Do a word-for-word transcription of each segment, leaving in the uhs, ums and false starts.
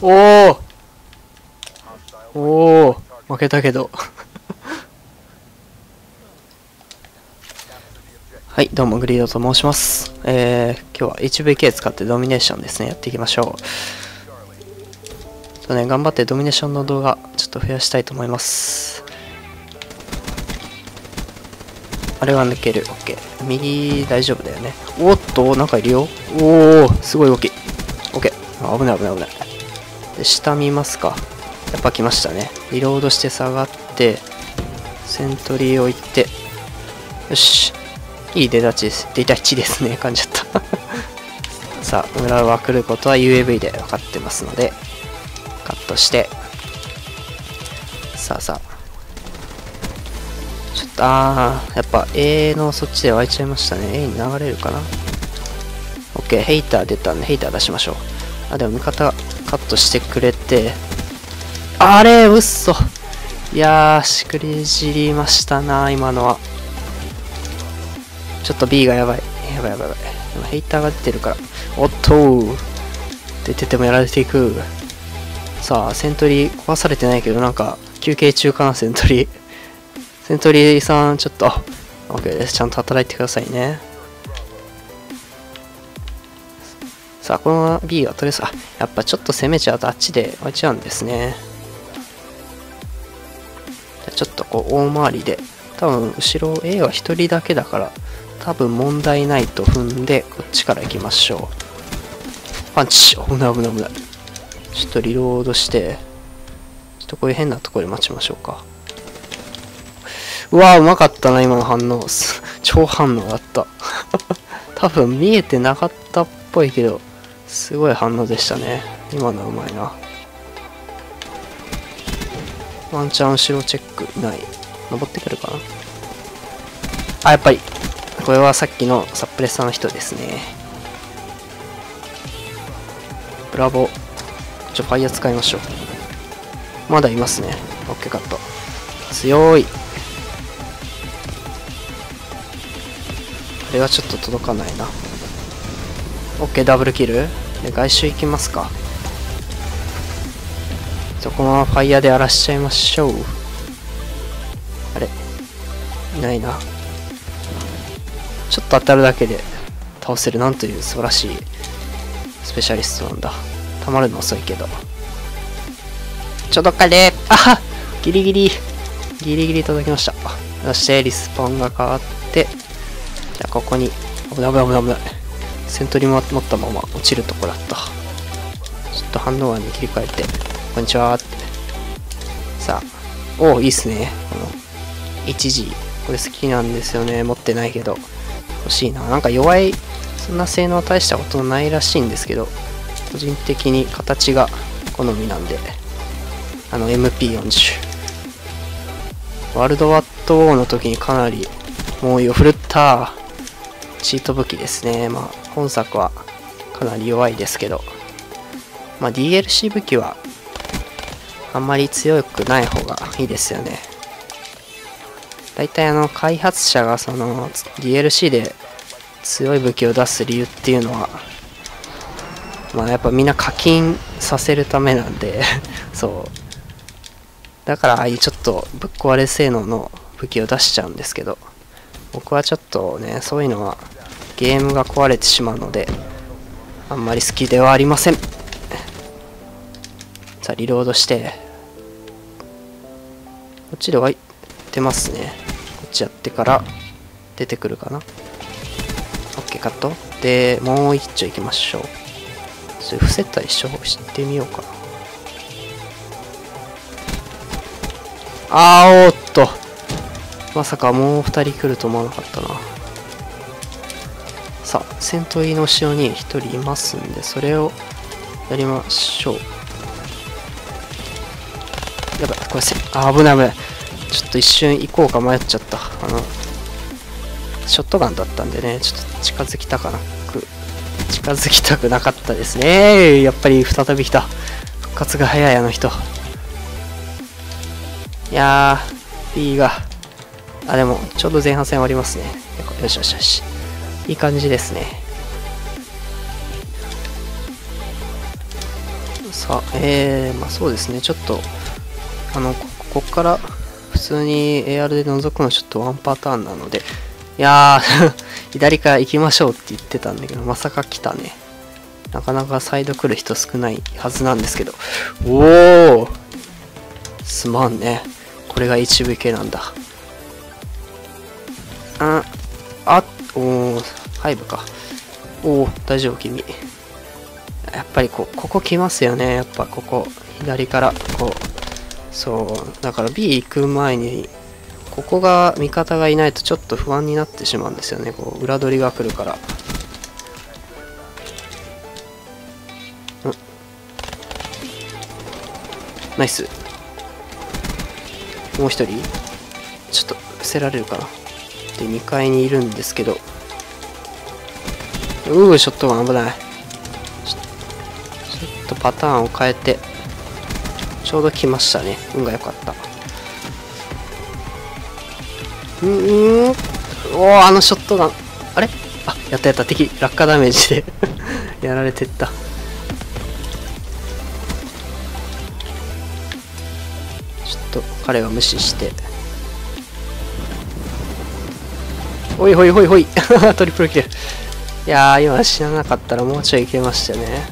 おおおお、負けたけどはい、どうもグリードと申します。えー、今日は エイチブイケー 使ってドミネーションですね、やっていきましょう。そうね、頑張ってドミネーションの動画ちょっと増やしたいと思います。あれは抜ける、 OK、 右大丈夫だよね。おっと、なんかいるよ。おお、すごい動き。 OK、 あ、危ない危ない危ない。で、下見ますか。やっぱ来ましたね。リロードして下がってセントリー置いて、よし、いい出だちです。出だちですね、噛んじゃったさあ、裏は来ることは ユーエーブイ で分かってますので、カットして、さあさあ、ちょっと、あー、やっぱ A のそっちで湧いちゃいましたね。 A に流れるかな。 OK、 ヘイター出たんでヘイター出しましょう。あ、でも味方カットしてくれて、あれ、うっそ、いやー、しくじりましたな今のは。ちょっと B がやばい、やばいやばいやばい。でもヘイターが出てるから、おっと、出ててもやられていく。さあ、セントリー壊されてないけど、なんか休憩中かな、セントリー。セントリーさん、ちょっと、OK です。ちゃんと働いてくださいね。さあ、この B はとりあえず、あ、やっぱちょっと攻めちゃうとあっちで落ちちゃうんですね。じゃちょっとこう、大回りで、多分後ろ A はひとりだけだから、多分問題ないと踏んで、こっちから行きましょう。パンチ、危ない危ない危ない。ちょっとリロードして、ちょっとこういう変なところで待ちましょうか。うわー、うまかったな今の反応超反応だった多分見えてなかったっぽいけど、すごい反応でしたね今のは。うまいな。ワンチャン後ろチェックない、登ってくるかな。あ、やっぱりこれはさっきのサプレッサーの人ですね。ブラボー。ちょ、ファイヤー使いましょう。まだいますね。 OK、 カット強い。これはちょっと届かないな。 OK、 ダブルキルで外周行きますか。そこのままファイヤーで荒らしちゃいましょう。あれ、いないな。ちょっと当たるだけで倒せる、なんという素晴らしいスペシャリストなんだ。たまるの遅いけど、ちょ、どっかで、あ、ギリギリギリギリ届きました。そしてリスポンが変わって、じゃあここに、危ない危ない危ない危ない。セントリーも持ったまま落ちるとこだった。ちょっと反応案に切り替えて、こんにちはーって。さあ、おお、いいっすねこの エイチジー、 これ好きなんですよね。持ってないけど欲しいな。なんか弱い、そんな性能は大したことないらしいんですけど、個人的に形が好みなんで、あの エムピーよんじゅう、 ワールドワットウォーの時にかなり猛威を振るったチート武器ですね。まあ本作はかなり弱いですけど、まあ、ディーエルシー 武器はあんまり強くない方がいいですよね。だいたいあの開発者がその ディーエルシー で強い武器を出す理由っていうのは、まあやっぱみんな課金させるためなんでそうだから、ああいうちょっとぶっ壊れ性能の武器を出しちゃうんですけど、僕はちょっとね、そういうのはゲームが壊れてしまうのであんまり好きではありません。さあ、リロードして、こっちで湧いてますね。こっちやってから出てくるかな。 OK、 カットでもう一丁いきましょう。ちょっと伏せたりしてみようかな。あー、おーっと、まさかもうふたり来ると思わなかったな。さあ、セントリーの後ろにひとりいますんで、それをやりましょう。やばい、これせ、あ、危ない危ない。ちょっと一瞬行こうか迷っちゃった。あのショットガンだったんでね、ちょっと近づきたくなく近づきたくなかったですね。やっぱり再び来た。復活が早い、あの人。いやー、 B が、あ、でも、ちょうど前半戦終わりますね。よしよしよし。いい感じですね。か。えー、まあそうですね、ちょっと、あの、ここから普通に エーアール で覗くのはちょっとワンパターンなので、いやー左から行きましょうって言ってたんだけど、まさか来たね。なかなかサイド来る人少ないはずなんですけど。おー、すまんね。これが エイチブイケー なんだ。あ、あ、おー、ハイブか。おー、大丈夫君。やっぱりこう、ここ来ますよね。やっぱここ、左から、こう。そう、だから B 行く前に、ここが味方がいないとちょっと不安になってしまうんですよね。こう、裏取りが来るから。うん。ナイス。もう一人ちょっと伏せられるかな。で、にかいにいるんですけど。うー、ショットガン危ない。ちょっとパターンを変えて、ちょうど来ましたね。運が良かった。うんうん。おお、あのショットガン。あれ、あ、やったやった。敵、落下ダメージで。やられてった。彼が無視して。ほいほいほいほいトリプルキル。いやー、今死ななかったらもうちょいいけましたね。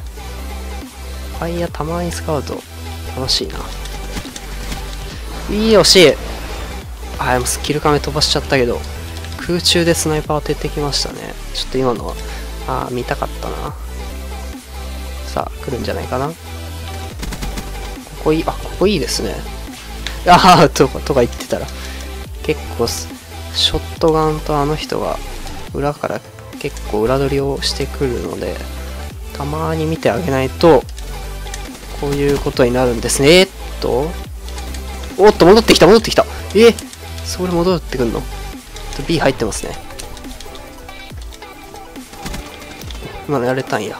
ファイヤーたまに使うと楽しいな。いい、惜しい。あ、でもスキルカメ飛ばしちゃったけど、空中でスナイパー当ててきましたね。ちょっと今のは、あー、見たかったな。さあ、来るんじゃないかな。ここいい、あ、ここいいですね。ああ、とか、とか言ってたら、結構、ショットガンとあの人が、裏から結構裏取りをしてくるので、たまに見てあげないと、こういうことになるんですね。えー、っと、おっと、戻ってきた、戻ってきた。えー、それ戻ってくんの？ B 入ってますね。今のやれたんや。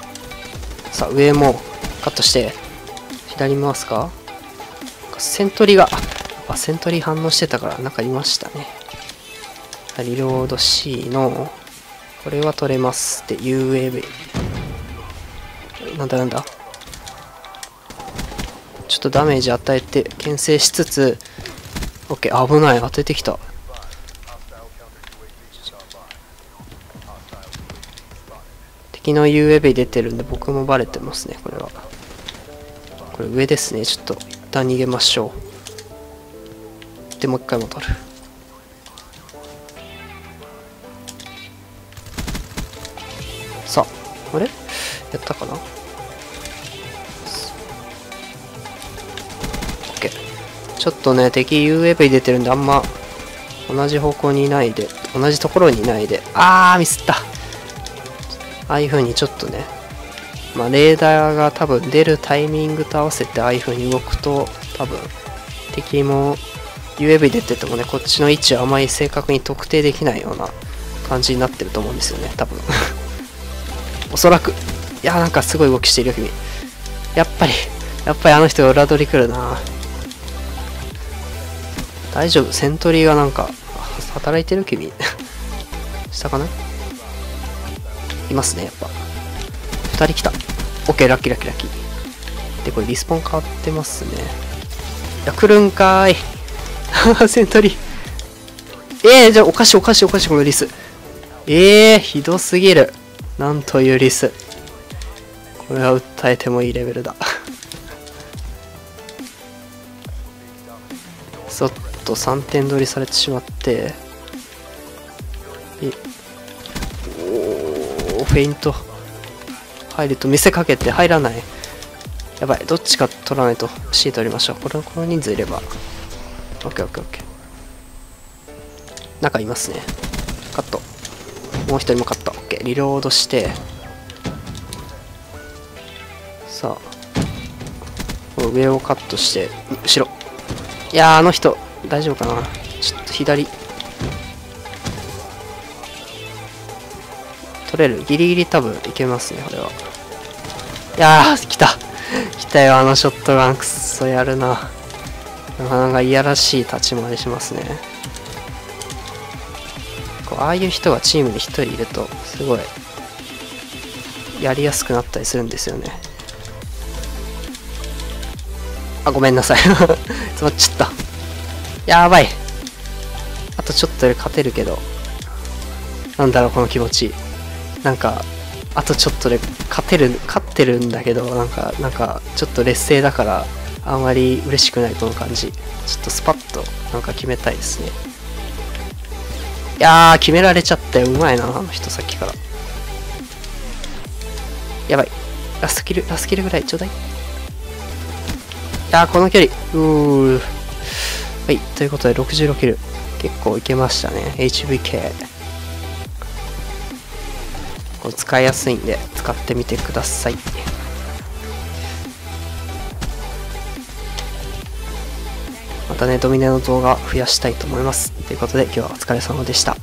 さあ、上もカットして、左回すか？セントリーが、あ、セントリー反応してたから、なんかいましたね。リロード C の、これは取れますって、ユーエーブイ。なんだなんだ。ちょっとダメージ与えて、牽制しつつ、OK、危ない、当ててきた。敵の ユーエーブイ 出てるんで、僕もバレてますね、これは。これ上ですね、ちょっと。一旦逃げましょう。でもう一回戻る。さあ、あれやったかな。 OK。 ちょっとね、敵 ユーエーブイ 出てるんで、あんま同じ方向にいないで、同じところにいないで。あー、ミスった。ああいう風にちょっとね、まあ、レーダーが多分出るタイミングと合わせてああいう風に動くと、多分敵も ユーエーブイ 出ててもね、こっちの位置はあまり正確に特定できないような感じになってると思うんですよね、多分おそらく。いやー、なんかすごい動きしてるよ君。やっぱりやっぱりあの人が裏取り来るな。大丈夫、セントリーがなんか働いてる君下かな、いますね。やっぱふたり来た。 OK、 ラッキーラッキーラッキーで、これリスポン変わってますね。いや、来るんかーいセントリー、えー、じゃあおかしいおかしいおかしい、このリス。えー、ひどすぎる。なんというリス。これは訴えてもいいレベルだちょっとさんてん取りされてしまって、おお、フェイント入ると見せかけて入らない。やばい、どっちか取らないと。 C 取りましょう。これ、この人数いれば オーケーオーケーオーケー。 中いますね。カット、もう一人もカット。 OK、 リロードして、さあ上をカットして、後ろ。いやー、あの人大丈夫かな。ちょっと左取れる、ギリギリ多分いけますね、これは。いやー、来た来たよ、あのショットガン。くっそやるな。なかなかいやらしい立ち回りしますね。こう、ああいう人がチームでひとりいるとすごいやりやすくなったりするんですよね。あ、ごめんなさい。詰まっちゃった。やばい。あとちょっとで勝てるけど。なんだろう、この気持ち。なんか、あとちょっとで勝てる、勝ってるんだけど、なんか、なんか、ちょっと劣勢だから、あんまり嬉しくないこの感じ。ちょっとスパッと、なんか決めたいですね。いやー、決められちゃったよ。うまいな、あの人、さっきから。やばい。ラスキル、ラスキルぐらいちょうだい。いやー、この距離。うー。はい、ということでろくじゅうろくキル。結構いけましたね。エイチブイケー。これ使いやすいんで、使ってみてください。またね、ドミネの動画増やしたいと思います。ということで、今日はお疲れ様でした。